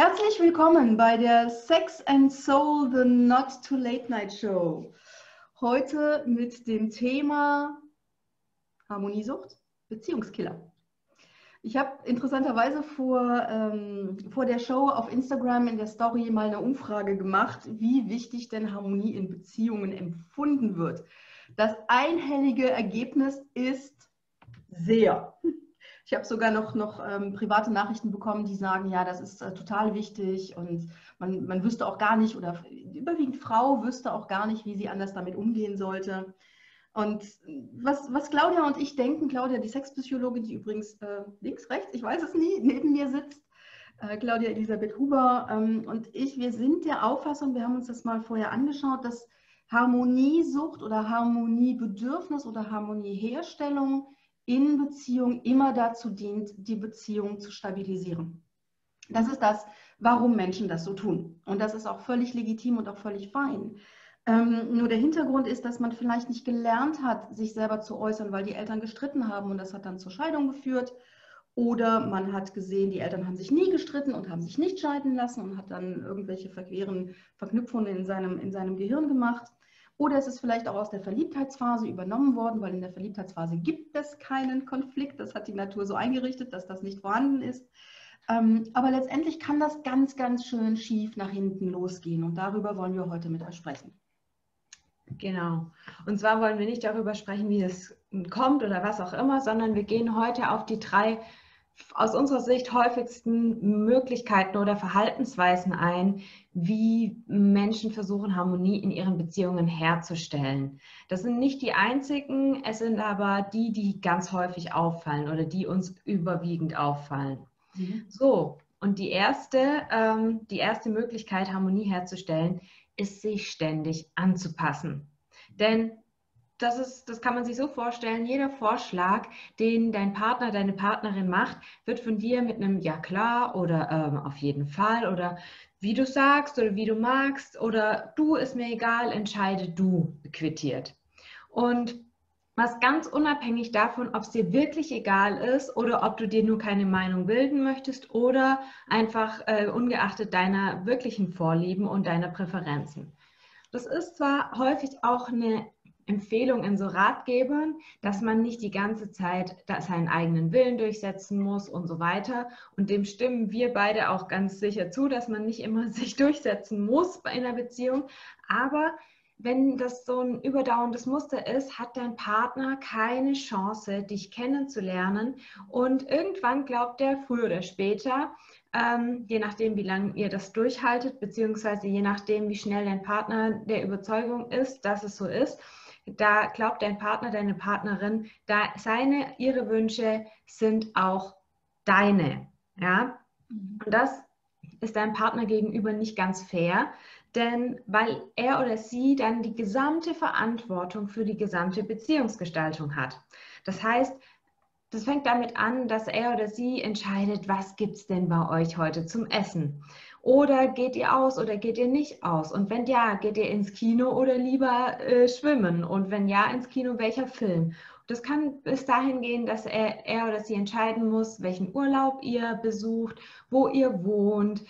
Herzlich willkommen bei der Sex and Soul The Not-Too-Late-Night-Show. Heute mit dem Thema Harmoniesucht, Beziehungskiller. Ich habe interessanterweise vor der Show auf Instagram in der Story mal eine Umfrage gemacht, wie wichtig denn Harmonie in Beziehungen empfunden wird. Das einhellige Ergebnis ist sehr. Ich habe sogar noch private Nachrichten bekommen, die sagen, ja, das ist total wichtig und man wüsste auch gar nicht, oder überwiegend Frau wüsste auch gar nicht, wie sie anders damit umgehen sollte. Und was Claudia und ich denken, Claudia, die Sexpsychologin, die übrigens links, rechts, ich weiß es nie, neben mir sitzt, Claudia Elisabeth Huber und ich, wir sind der Auffassung, wir haben uns das mal vorher angeschaut, dass Harmoniesucht oder Harmoniebedürfnis oder Harmonieherstellung in Beziehung immer dazu dient, die Beziehung zu stabilisieren. Das ist das, warum Menschen das so tun. Und das ist auch völlig legitim und auch völlig fein. Nur der Hintergrund ist, dass man vielleicht nicht gelernt hat, sich selber zu äußern, weil die Eltern gestritten haben und das hat dann zur Scheidung geführt. Oder man hat gesehen, die Eltern haben sich nie gestritten und haben sich nicht scheiden lassen und hat dann irgendwelche verqueren Verknüpfungen in seinem Gehirn gemacht. Oder es ist vielleicht auch aus der Verliebtheitsphase übernommen worden, weil in der Verliebtheitsphase gibt es keinen Konflikt. Das hat die Natur so eingerichtet, dass das nicht vorhanden ist. Aber letztendlich kann das ganz, ganz schön schief nach hinten losgehen. Und darüber wollen wir heute mit euch sprechen. Genau. Und zwar wollen wir nicht darüber sprechen, wie das kommt oder was auch immer, sondern wir gehen heute auf die drei aus unserer Sicht häufigsten Möglichkeiten oder Verhaltensweisen ein, wie Menschen versuchen, Harmonie in ihren Beziehungen herzustellen. Das sind nicht die einzigen, es sind aber die, die ganz häufig auffallen oder die uns überwiegend auffallen. Mhm. So, und die erste Möglichkeit, Harmonie herzustellen, ist, sich ständig anzupassen. Denn das kann man sich so vorstellen, jeder Vorschlag, den dein Partner, deine Partnerin macht, wird von dir mit einem Ja klar oder auf jeden Fall oder wie du sagst oder wie du magst oder du ist mir egal, entscheide du quittiert. Und was ganz unabhängig davon, ob es dir wirklich egal ist oder ob du dir nur keine Meinung bilden möchtest oder einfach ungeachtet deiner wirklichen Vorlieben und deiner Präferenzen. Das ist zwar häufig auch eine Empfehlung in so Ratgebern, dass man nicht die ganze Zeit seinen eigenen Willen durchsetzen muss und so weiter. Und dem stimmen wir beide auch ganz sicher zu, dass man nicht immer sich durchsetzen muss bei einer Beziehung. Aber wenn das so ein überdauerndes Muster ist, hat dein Partner keine Chance, dich kennenzulernen. Und irgendwann glaubt er, früher oder später, je nachdem, wie lange ihr das durchhaltet, beziehungsweise je nachdem, wie schnell dein Partner der Überzeugung ist, dass es so ist, da glaubt dein Partner, deine Partnerin, da ihre Wünsche sind auch deine. Ja? Und das ist deinem Partner gegenüber nicht ganz fair, denn weil er oder sie dann die gesamte Verantwortung für die gesamte Beziehungsgestaltung hat. Das heißt, das fängt damit an, dass er oder sie entscheidet, was gibt es denn bei euch heute zum Essen? Oder geht ihr aus oder geht ihr nicht aus? Und wenn ja, geht ihr ins Kino oder lieber schwimmen? Und wenn ja, ins Kino, welcher Film? Das kann bis dahin gehen, dass er oder sie entscheiden muss, welchen Urlaub ihr besucht, wo ihr wohnt,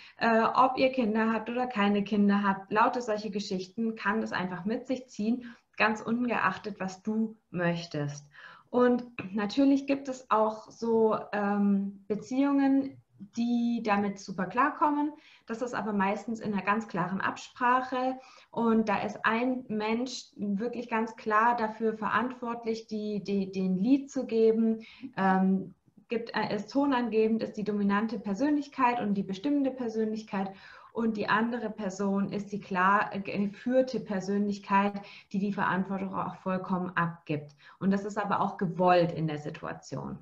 ob ihr Kinder habt oder keine Kinder habt. Lauter solche Geschichten kann das einfach mit sich ziehen, ganz ungeachtet, was du möchtest. Und natürlich gibt es auch so Beziehungen, die damit super klarkommen. Das ist aber meistens in einer ganz klaren Absprache und da ist ein Mensch wirklich ganz klar dafür verantwortlich, den Lead zu geben. Ist tonangebend, ist die dominante Persönlichkeit und die bestimmende Persönlichkeit. Und die andere Person ist die klar geführte Persönlichkeit, die die Verantwortung auch vollkommen abgibt. Und das ist aber auch gewollt in der Situation.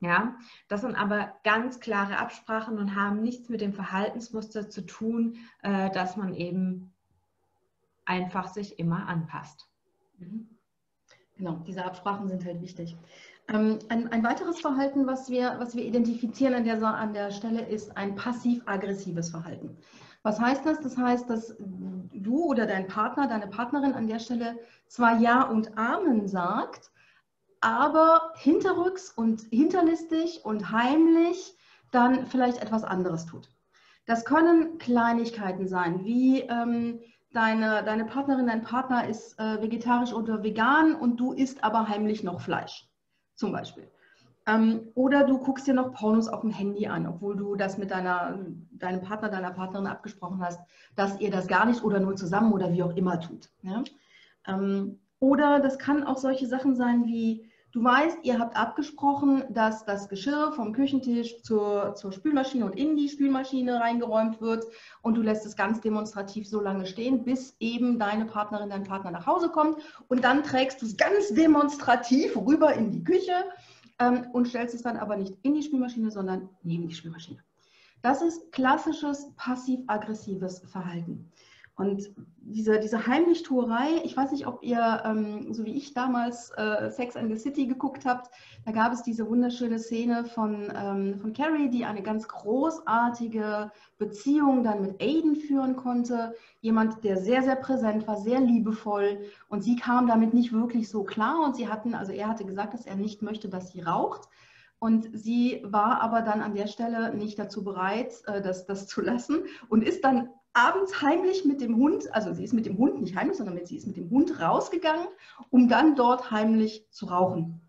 Ja? Das sind aber ganz klare Absprachen und haben nichts mit dem Verhaltensmuster zu tun, dass man eben einfach sich immer anpasst. Genau, diese Absprachen sind halt wichtig. Ein weiteres Verhalten, was wir identifizieren an der Stelle, ist ein passiv-aggressives Verhalten. Was heißt das? Das heißt, dass du oder dein Partner, deine Partnerin an der Stelle zwar Ja und Amen sagt, aber hinterrücks und hinterlistig und heimlich dann vielleicht etwas anderes tut. Das können Kleinigkeiten sein, wie deine Partnerin, dein Partner ist vegetarisch oder vegan und du isst aber heimlich noch Fleisch, zum Beispiel. Oder du guckst dir noch Pornos auf dem Handy an, obwohl du das mit deinem Partner, deiner Partnerin abgesprochen hast, dass ihr das gar nicht oder nur zusammen oder wie auch immer tut. Ja? Oder das kann auch solche Sachen sein wie, du weißt, ihr habt abgesprochen, dass das Geschirr vom Küchentisch zur Spülmaschine und in die Spülmaschine reingeräumt wird und du lässt es ganz demonstrativ so lange stehen, bis eben deine Partnerin, dein Partner nach Hause kommt und dann trägst du es ganz demonstrativ rüber in die Küche und stellst es dann aber nicht in die Spülmaschine, sondern neben die Spülmaschine. Das ist klassisches passiv-aggressives Verhalten. Und diese Heimlichtuerei, ich weiß nicht, ob ihr, so wie ich damals Sex and the City geguckt habt, da gab es diese wunderschöne Szene von Carrie, die eine ganz großartige Beziehung dann mit Aiden führen konnte. Jemand, der sehr, sehr präsent war, sehr liebevoll und sie kam damit nicht wirklich so klar und er hatte gesagt, dass er nicht möchte, dass sie raucht. Und sie war aber dann an der Stelle nicht dazu bereit, das zu lassen und ist dann abends heimlich mit dem Hund, also sie ist mit dem Hund, nicht heimlich, sondern sie ist mit dem Hund rausgegangen, um dann dort heimlich zu rauchen.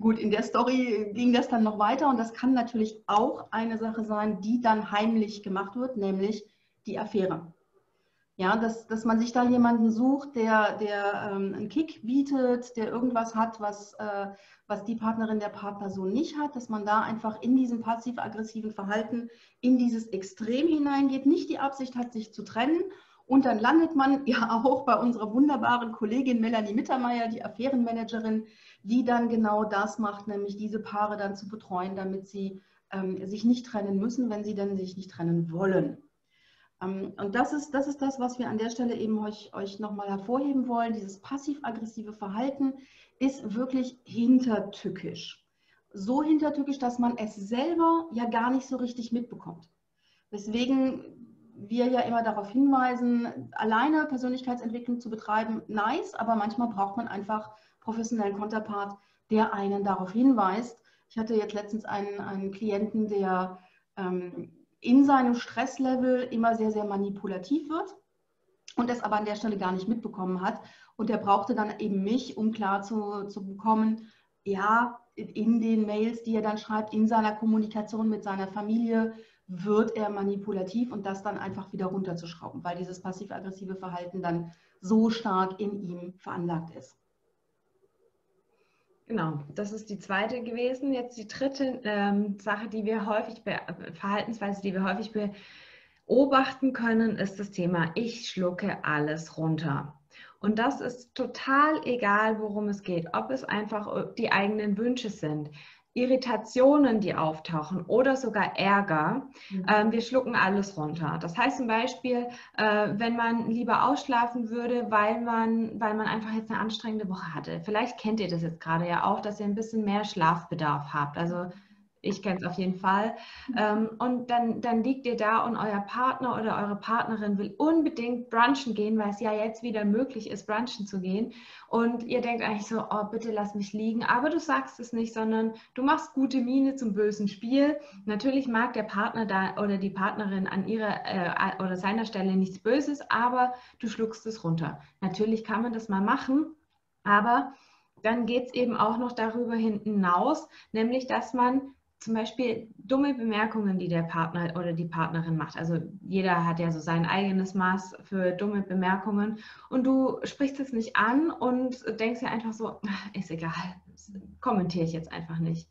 Gut, in der Story ging das dann noch weiter und das kann natürlich auch eine Sache sein, die dann heimlich gemacht wird, nämlich die Affäre. Ja, dass man sich da jemanden sucht, der einen Kick bietet, der irgendwas hat, was die Partnerin, der Partner so nicht hat, dass man da einfach in diesem passiv-aggressiven Verhalten in dieses Extrem hineingeht, nicht die Absicht hat, sich zu trennen und dann landet man ja auch bei unserer wunderbaren Kollegin Melanie Mittermeier, die Affärenmanagerin, die dann genau das macht, nämlich diese Paare dann zu betreuen, damit sie sich nicht trennen müssen, wenn sie dann sich nicht trennen wollen. Und das ist das, was wir an der Stelle eben euch nochmal hervorheben wollen. Dieses passiv-aggressive Verhalten ist wirklich hintertückisch. So hintertückisch, dass man es selber ja gar nicht so richtig mitbekommt. Weswegen wir ja immer darauf hinweisen, alleine Persönlichkeitsentwicklung zu betreiben, nice, aber manchmal braucht man einfach professionellen Konterpart, der einen darauf hinweist. Ich hatte jetzt letztens einen Klienten, der in seinem Stresslevel immer sehr, sehr manipulativ wird und das aber an der Stelle gar nicht mitbekommen hat. Und er brauchte dann eben mich, um klar zu bekommen, ja, in den Mails, die er dann schreibt, in seiner Kommunikation mit seiner Familie, wird er manipulativ und das dann einfach wieder runterzuschrauben, weil dieses passiv-aggressive Verhalten dann so stark in ihm veranlagt ist. Genau, das ist die zweite gewesen. Jetzt die dritte Sache, Verhaltensweise, die wir häufig beobachten können, ist das Thema, ich schlucke alles runter. Und das ist total egal, worum es geht, ob es einfach die eigenen Wünsche sind, Irritationen, die auftauchen oder sogar Ärger. Wir schlucken alles runter. Das heißt zum Beispiel, wenn man lieber ausschlafen würde, weil man einfach jetzt eine anstrengende Woche hatte. Vielleicht kennt ihr das jetzt gerade ja auch, dass ihr ein bisschen mehr Schlafbedarf habt. Also ich kenne es auf jeden Fall. Und dann liegt ihr da und euer Partner oder eure Partnerin will unbedingt brunchen gehen, weil es ja jetzt wieder möglich ist, brunchen zu gehen. Und ihr denkt eigentlich so, oh, bitte lass mich liegen. Aber du sagst es nicht, sondern du machst gute Miene zum bösen Spiel. Natürlich mag der Partner da oder die Partnerin an ihrer oder seiner Stelle nichts Böses, aber du schluckst es runter. Natürlich kann man das mal machen, aber dann geht es eben auch noch darüber hinaus, nämlich dass man zum Beispiel dumme Bemerkungen, die der Partner oder die Partnerin macht. Also jeder hat ja so sein eigenes Maß für dumme Bemerkungen und du sprichst es nicht an und denkst ja einfach so, ist egal, kommentiere ich jetzt einfach nicht.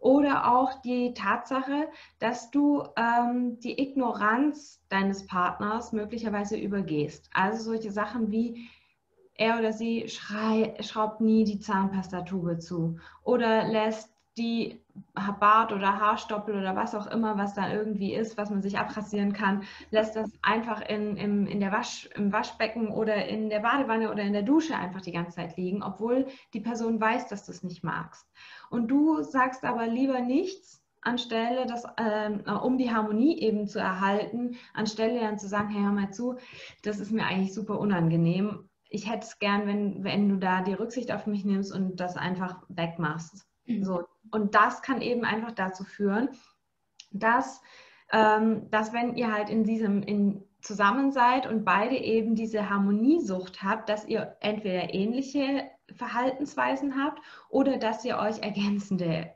Oder auch die Tatsache, dass du die Ignoranz deines Partners möglicherweise übergehst. Also solche Sachen wie, er oder sie schraubt nie die Zahnpastatube zu oder lässt die Bart oder Haarstoppel oder was auch immer, was da irgendwie ist, was man sich abrasieren kann, lässt das einfach im Waschbecken oder in der Badewanne oder in der Dusche einfach die ganze Zeit liegen, obwohl die Person weiß, dass du es nicht magst. Und du sagst aber lieber nichts, anstelle, um die Harmonie eben zu erhalten, anstelle dann zu sagen, hey, hör mal zu, das ist mir eigentlich super unangenehm. Ich hätte es gern, wenn du da die Rücksicht auf mich nimmst und das einfach wegmachst. So. Und das kann eben einfach dazu führen, dass dass wenn ihr halt zusammen seid und beide eben diese Harmoniesucht habt, dass ihr entweder ähnliche Verhaltensweisen habt oder dass ihr euch ergänzende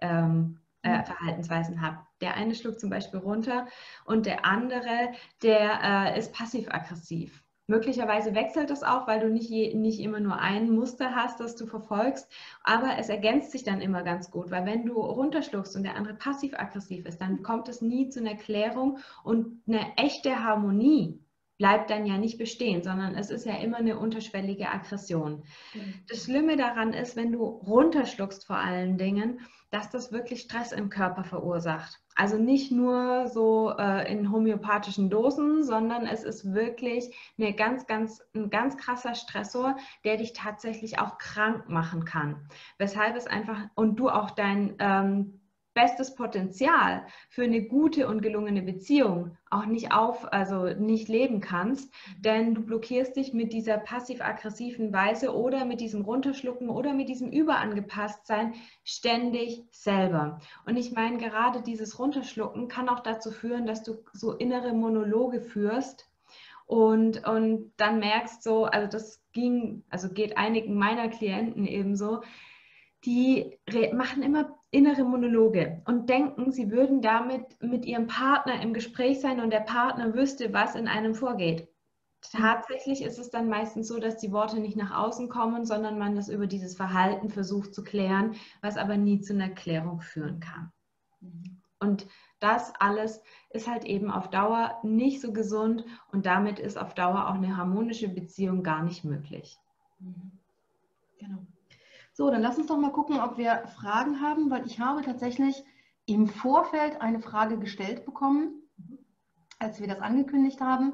Verhaltensweisen habt. Der eine schluckt zum Beispiel runter und der andere, der ist passiv-aggressiv. Möglicherweise wechselt das auch, weil du nicht immer nur ein Muster hast, das du verfolgst, aber es ergänzt sich dann immer ganz gut, weil wenn du runterschluckst und der andere passiv-aggressiv ist, dann kommt es nie zu einer Klärung und eine echte Harmonie bleibt dann ja nicht bestehen, sondern es ist ja immer eine unterschwellige Aggression. Mhm. Das Schlimme daran ist, wenn du runterschluckst vor allen Dingen, dass das wirklich Stress im Körper verursacht. Also nicht nur so in homöopathischen Dosen, sondern es ist wirklich ein ganz krasser Stressor, der dich tatsächlich auch krank machen kann. Weshalb es einfach, und du auch dein bestes Potenzial für eine gute und gelungene Beziehung auch nicht leben kannst, denn du blockierst dich mit dieser passiv-aggressiven Weise oder mit diesem Runterschlucken oder mit diesem Überangepasstsein ständig selber. Und ich meine, gerade dieses Runterschlucken kann auch dazu führen, dass du so innere Monologe führst und dann merkst so, also das geht einigen meiner Klienten eben so, die machen immer innere Monologe und denken, sie würden damit mit ihrem Partner im Gespräch sein und der Partner wüsste, was in einem vorgeht. Tatsächlich ist es dann meistens so, dass die Worte nicht nach außen kommen, sondern man das über dieses Verhalten versucht zu klären, was aber nie zu einer Klärung führen kann. Und das alles ist halt eben auf Dauer nicht so gesund und damit ist auf Dauer auch eine harmonische Beziehung gar nicht möglich. Genau. So, dann lass uns doch mal gucken, ob wir Fragen haben, weil ich habe tatsächlich im Vorfeld eine Frage gestellt bekommen, als wir das angekündigt haben.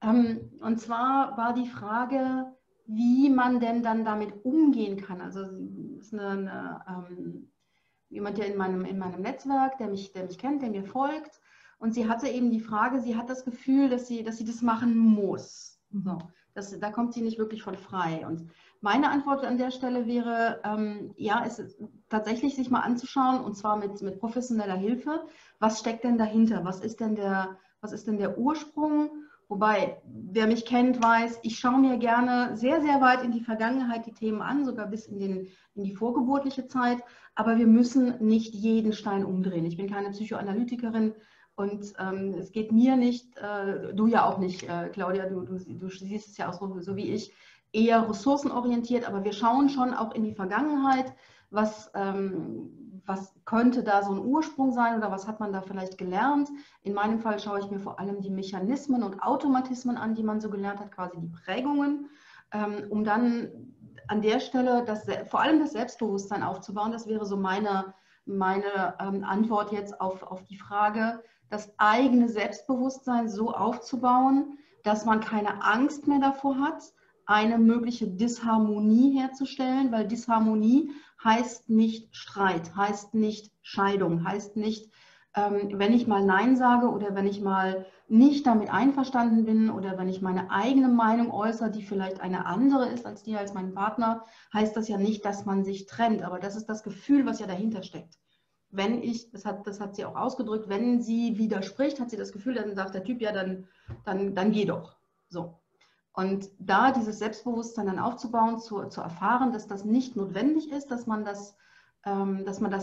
Und zwar war die Frage, wie man denn dann damit umgehen kann. Also es ist jemand hier in meinem Netzwerk, der mich kennt, der mir folgt. Und sie hatte eben die Frage, sie hat das Gefühl, dass sie das machen muss. So, da kommt sie nicht wirklich von frei. Und meine Antwort an der Stelle wäre, ja, es ist tatsächlich sich mal anzuschauen und zwar mit professioneller Hilfe. Was steckt denn dahinter? Was ist denn der Ursprung? Wobei, wer mich kennt, weiß, ich schaue mir gerne sehr, sehr weit in die Vergangenheit die Themen an, sogar bis in die vorgeburtliche Zeit. Aber wir müssen nicht jeden Stein umdrehen. Ich bin keine Psychoanalytikerin. Und es geht mir nicht, du ja auch nicht, Claudia, du siehst es ja auch so wie ich, eher ressourcenorientiert, aber wir schauen schon auch in die Vergangenheit, was könnte da so ein Ursprung sein oder was hat man da vielleicht gelernt. In meinem Fall schaue ich mir vor allem die Mechanismen und Automatismen an, die man so gelernt hat, quasi die Prägungen, um dann an der Stelle vor allem das Selbstbewusstsein aufzubauen. Das wäre so meine Antwort jetzt auf die Frage, das eigene Selbstbewusstsein so aufzubauen, dass man keine Angst mehr davor hat, eine mögliche Disharmonie herzustellen, weil Disharmonie heißt nicht Streit, heißt nicht Scheidung, heißt nicht, wenn ich mal Nein sage oder wenn ich mal nicht damit einverstanden bin oder wenn ich meine eigene Meinung äußere, die vielleicht eine andere ist als die als mein Partner, heißt das ja nicht, dass man sich trennt, aber das ist das Gefühl, was ja dahinter steckt. Wenn ich, das hat sie auch ausgedrückt, wenn sie widerspricht, hat sie das Gefühl, dann sagt der Typ, ja, dann geh doch. So. Und da dieses Selbstbewusstsein dann aufzubauen, zu erfahren, dass das nicht notwendig ist, dass man das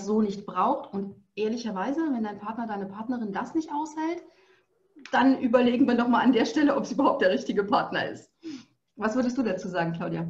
so nicht braucht. Und ehrlicherweise, wenn dein Partner, deine Partnerin das nicht aushält, dann überlegen wir nochmal an der Stelle, ob es überhaupt der richtige Partner ist. Was würdest du dazu sagen, Claudia?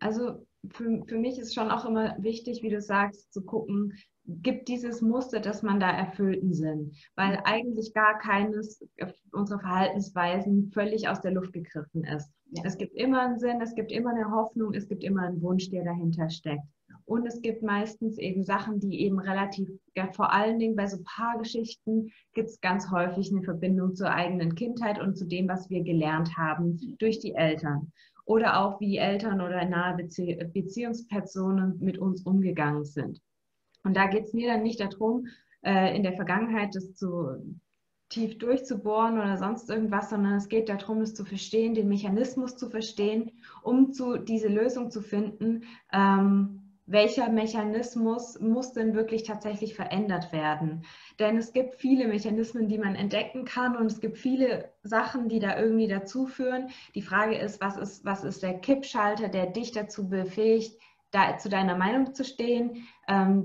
Also für mich ist schon auch immer wichtig, wie du sagst, zu gucken, gibt dieses Muster, dass man da erfüllten Sinn, weil eigentlich gar keines unserer Verhaltensweisen völlig aus der Luft gegriffen ist. Ja. Es gibt immer einen Sinn, es gibt immer eine Hoffnung, es gibt immer einen Wunsch, der dahinter steckt. Und es gibt meistens eben Sachen, die eben relativ, ja, vor allen Dingen bei so Paargeschichten gibt es ganz häufig eine Verbindung zur eigenen Kindheit und zu dem, was wir gelernt haben durch die Eltern. Oder auch wie die Eltern oder nahe Beziehungspersonen mit uns umgegangen sind. Und da geht es mir dann nicht darum, in der Vergangenheit das zu tief durchzubohren oder sonst irgendwas, sondern es geht darum, es zu verstehen, den Mechanismus zu verstehen, um diese Lösung zu finden, welcher Mechanismus muss denn wirklich tatsächlich verändert werden? Denn es gibt viele Mechanismen, die man entdecken kann, und es gibt viele Sachen, die da irgendwie dazu führen. Die Frage ist, was ist der Kippschalter, der dich dazu befähigt, da zu deiner Meinung zu stehen,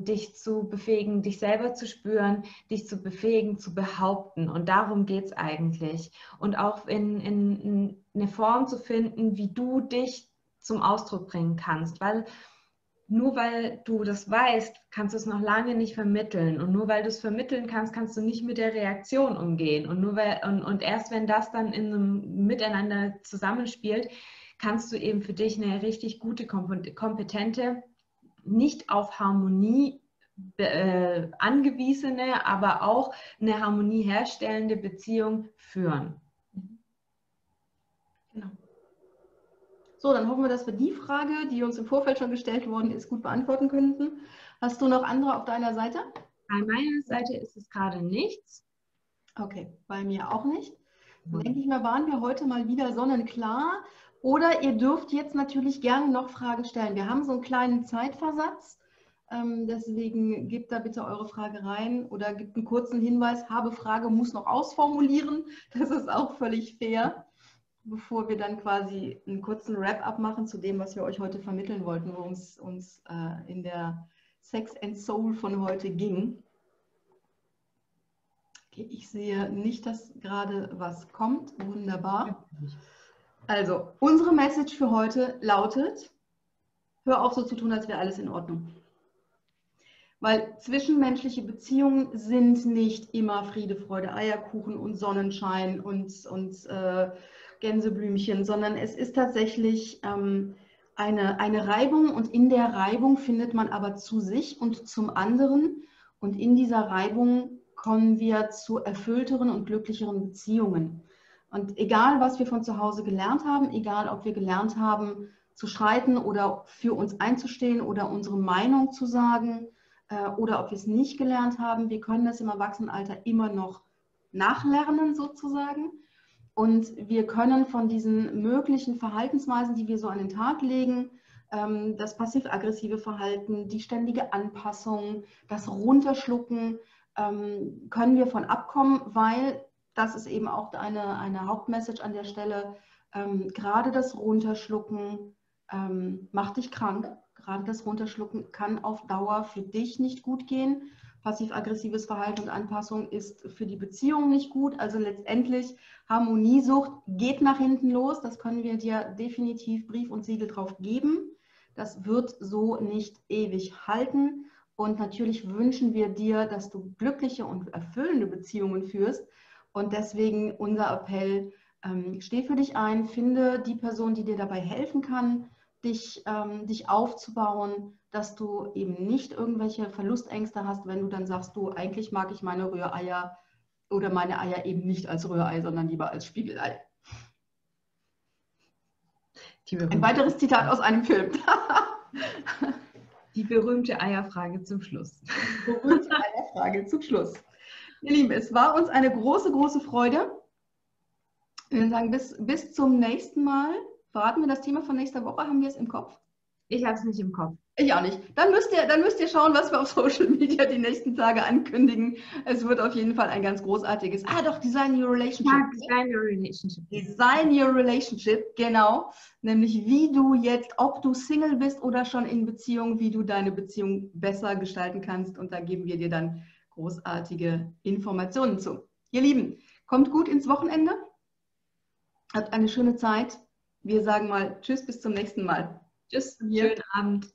dich zu befähigen, dich selber zu spüren, dich zu befähigen, zu behaupten. Und darum geht es eigentlich. Und auch in eine Form zu finden, wie du dich zum Ausdruck bringen kannst, weil nur weil du das weißt, kannst du es noch lange nicht vermitteln. Und nur weil du es vermitteln kannst, kannst du nicht mit der Reaktion umgehen. Und, und erst wenn das dann in einem Miteinander zusammenspielt, kannst du eben für dich eine richtig gute, kompetente, nicht auf Harmonie angewiesene, aber auch eine harmonieherstellende Beziehung führen. Genau. So, dann hoffen wir, dass wir die Frage, die uns im Vorfeld schon gestellt worden ist, gut beantworten könnten. Hast du noch andere auf deiner Seite? Bei meiner Seite ist es gerade nichts. Okay, bei mir auch nicht. Dann denke ich mal, waren wir heute mal wieder sonnenklar. Oder ihr dürft jetzt natürlich gerne noch Fragen stellen. Wir haben so einen kleinen Zeitversatz. Deswegen gebt da bitte eure Frage rein oder gebt einen kurzen Hinweis. Habe Frage, muss noch ausformulieren. Das ist auch völlig fair, bevor wir dann quasi einen kurzen Wrap-up machen zu dem, was wir euch heute vermitteln wollten, worum es uns in der Sex and Soul von heute ging. Okay, ich sehe nicht, dass gerade was kommt. Wunderbar. Also, unsere Message für heute lautet, hör auf so zu tun, als wäre alles in Ordnung. Weil zwischenmenschliche Beziehungen sind nicht immer Friede, Freude, Eierkuchen und Sonnenschein und Gänseblümchen, sondern es ist tatsächlich eine Reibung, und in der Reibung findet man aber zu sich und zum anderen, und in dieser Reibung kommen wir zu erfüllteren und glücklicheren Beziehungen. Und egal, was wir von zu Hause gelernt haben, egal, ob wir gelernt haben, zu streiten oder für uns einzustehen oder unsere Meinung zu sagen oder ob wir es nicht gelernt haben, wir können das im Erwachsenenalter immer noch nachlernen sozusagen. Und wir können von diesen möglichen Verhaltensweisen, die wir so an den Tag legen, das passiv-aggressive Verhalten, die ständige Anpassung, das Runterschlucken, können wir von abkommen, weil das ist eben auch eine Hauptmessage an der Stelle, gerade das Runterschlucken macht dich krank. Gerade das Runterschlucken kann auf Dauer für dich nicht gut gehen. Passiv-aggressives Verhalten und Anpassung ist für die Beziehung nicht gut. Also letztendlich, Harmoniesucht geht nach hinten los. Das können wir dir definitiv Brief und Siegel drauf geben. Das wird so nicht ewig halten. Und natürlich wünschen wir dir, dass du glückliche und erfüllende Beziehungen führst. Und deswegen unser Appell, steh für dich ein, finde die Person, die dir dabei helfen kann, dich aufzubauen, dass du eben nicht irgendwelche Verlustängste hast, wenn du dann sagst, du, eigentlich mag ich meine Rühreier oder meine Eier eben nicht als Rührei, sondern lieber als Spiegelei. Ein weiteres Zitat aus einem Film. Die berühmte Eierfrage zum Schluss. Die berühmte Eierfrage zum Schluss. Ihr Lieben, es war uns eine große, große Freude. Wir würden sagen, bis zum nächsten Mal. Verraten wir das Thema von nächster Woche? Haben wir es im Kopf? Ich habe es nicht im Kopf. Ich auch nicht. Dann müsst ihr schauen, was wir auf Social Media die nächsten Tage ankündigen. Es wird auf jeden Fall ein ganz großartiges. Ah doch, Design Your Relationship. Ja, Design Your Relationship. Design Your Relationship, genau. Nämlich wie du jetzt, ob du Single bist oder schon in Beziehung, wie du deine Beziehung besser gestalten kannst. Und da geben wir dir dann großartige Informationen zu. Ihr Lieben, kommt gut ins Wochenende. Habt eine schöne Zeit. Wir sagen mal tschüss, bis zum nächsten Mal. Tschüss, schönen Abend.